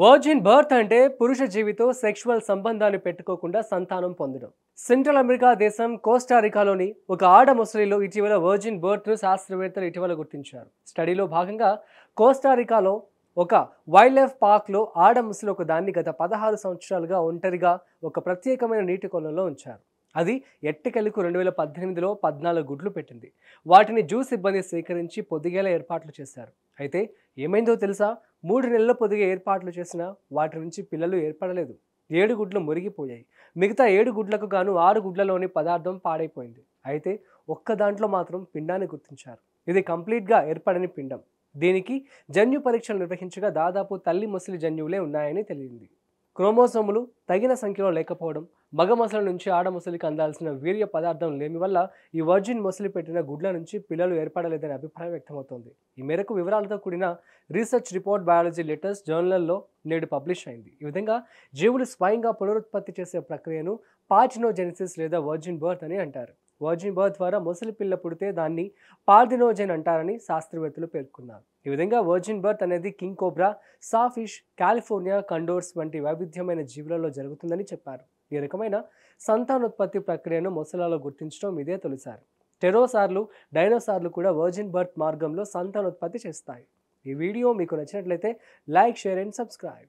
Virgin birth అంటే పురుష జీవితో sexual సంబంధాన్ని పెట్టుకోకుండా సంతానం పొందడం. సెంట్రల్ అమెరికా దేశం కోస్టారికాలోని ఒక ఆడ ముసలిలో ఇటీవల వర్జిన్ బర్త్ను శాస్త్రవేత్తలు ఇటీవల గుర్తించారు. స్టడీలో భాగంగా కోస్టారికాలో ఒక వైల్డ్ లైఫ్ పార్క్లో ఆడ ముసలి ఒక దాన్ని గత 16 సంవత్సరాలుగా ఒంటరిగా ఒక ప్రత్యేకమైన నీటి కొలంలో ఉంచారు. అది ఎట్టకెలకు 2018లో 14 గుడ్లు పెట్టింది. వాటిని జ్యూస్ సిబ్బంది సేకరించి పొదిగేలా ఏర్పాట్లు చేశారు. అయితే ఏమైందో తెలుసా? 3 నెలల పొదిగే ఏర్పాట్లు చేసినా వాటి నుంచి పిల్లలు ఏర్పడలేదు. 7 గుడ్లు మురిగిపోయాయి. మిగతా 7 గుడ్లకు గాను 6 గుడ్లలోని పదార్థం పాడైపోయింది. అయితే ఒక్క దాంట్లో మాత్రం పిండాన్ని గుర్తించారు. ఇది కంప్లీట్గా ఏర్పడని పిండం. దీనికి జన్యు పరీక్షలు నిర్వహించగా దాదాపు తల్లి ముసలి జన్యువులే ఉన్నాయని తెలిసింది. క్రోమోసోములు తగిన సంఖ్యలో లేకపోవడం, మగ మొసలి నుంచి ఆడ మొసలికి అందాల్సిన వీర్య పదార్థం లేని వల్ల ఈ వర్జిన్ మొసలి పెట్టిన గుడ్ల నుంచి పిల్లలు ఏర్పడలేదనే అభిప్రాయం వ్యక్తమవుతోంది. ఈ మేరకు వివరాలతో కూడిన రీసెర్చ్ రిపోర్ట్ బయాలజీ లెటర్స్ జర్నల్లో నేడు పబ్లిష్ అయింది. ఈ విధంగా జీవులు స్వయంగా పునరుత్పత్తి చేసే ప్రక్రియను పార్జినోజెనిసిస్ లేదా వర్జిన్ బర్త్ అని అంటారు. వర్జిన్ బర్త్ ద్వారా మొసలి పిల్ల పుడితే దాన్ని పార్జినోజెన్ అంటారని శాస్త్రవేత్తలు పేర్కొన్నారు. ఈ విధంగా వర్జిన్ బర్త్ అనేది king cobra, sawfish, California condors వంటి వైవిధ్యమైన జీవులలో జరుగుతుందని చెప్పారు. ఈ రకమైన సంతానోత్పత్తి ప్రక్రియను మొసలాలో గుర్తించడం ఇదే తొలిసారి. టెరోసార్లు, డైనోసార్లు కూడా వర్జిన్ బర్త్ మార్గంలో సంతానోత్పత్తి చేస్తాయి. ఈ వీడియో మీకు నచ్చినట్లయితే లైక్, షేర్ అండ్ సబ్స్క్రైబ్.